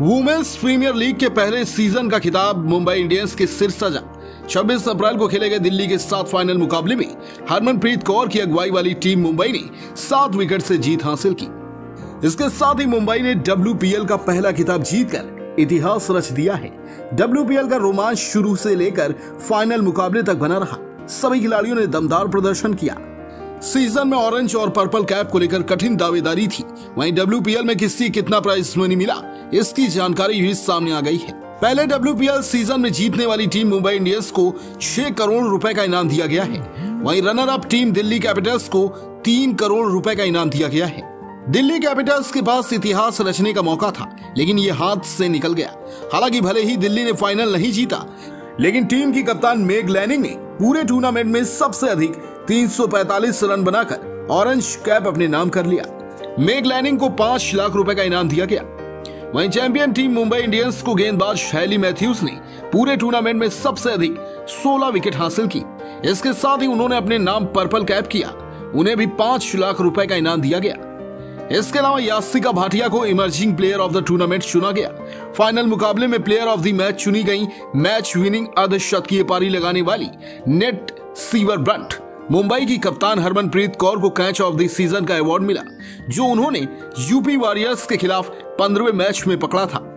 Women's premier league के पहले season का खिताब मुंबई इंडियंस के सिर सजा। 26 अप्रैल को खेले गए दिल्ली के साथ फाइनल मुकाबले में हरमनप्रीत कौर की अगुवाई वाली टीम मुंबई ने 7 विकेट से जीत हासिल की। इसके साथ ही मुंबई ने डब्ल्यूपीएल का पहला खिताब जीतकर इतिहास रच दिया है। डब्ल्यूपीएल का रोमांच शुरू से लेकर फाइनल मुकाबले तक बना रहा। सभी खिलाड़ियों ने दमदार प्रदर्शन किया। सीजन में ऑरेंज और पर्पल कैप को लेकर कठिन दावेदारी थी, वहीं डब्ल्यूपीएल में किससे कितना प्राइस मनी मिला इसकी जानकारी भी सामने आ गई है। पहले डब्ल्यूपीएल सीजन में जीतने वाली टीम मुंबई इंडियंस को 6 करोड़ रुपए का इनाम दिया गया है, वहीं runner up team Delhi Capitals को 3 करोड़ रुपए का इनाम दिया गया है। दिल्ली कैपिटल्स के पास इतिहास रचने का मौका था, लेकिन ये हाथ से निकल गया। हालांकि भले ही दिल्ली ने फाइनल नहीं जीता, लेकिन टीम की कप्तान मेघ लैनिंग ने पूरे टूर्नामेंट में सबसे अधिक 345 रन बनाकर ऑरेंज कैप अपने नाम कर लिया। मेघ लैनिंग को 5 लाख रुपए का इनाम दिया गया। वहीं चैंपियन टीम मुंबई इंडियंस को गेंदबाज शैली मैथ्यूज ने पूरे टूर्नामेंट में सबसे अधिक 16 विकेट हासिल की। इसके साथ ही उन्होंने अपने नाम पर्पल कैप किया, उन्हें भी 5 लाख रुपए का इनाम दिया गया। इसके अलावा यासिका भाटिया को emerging player of the tournament चुना गया। फाइनल मुकाबले में प्लेयर ऑफ द मैच चुनी गई मैच विनिंग अर्धशतकीय पारी लगाने वाली नेट सीवर ब्रंट, मुंबई की कप्तान हरमनप्रीत कौर को कैच ऑफ द सीजन का अवार्ड मिला, जो उन्होंने यूपी वॉरियर्स के खिलाफ 15वें मैच में पकड़ा था।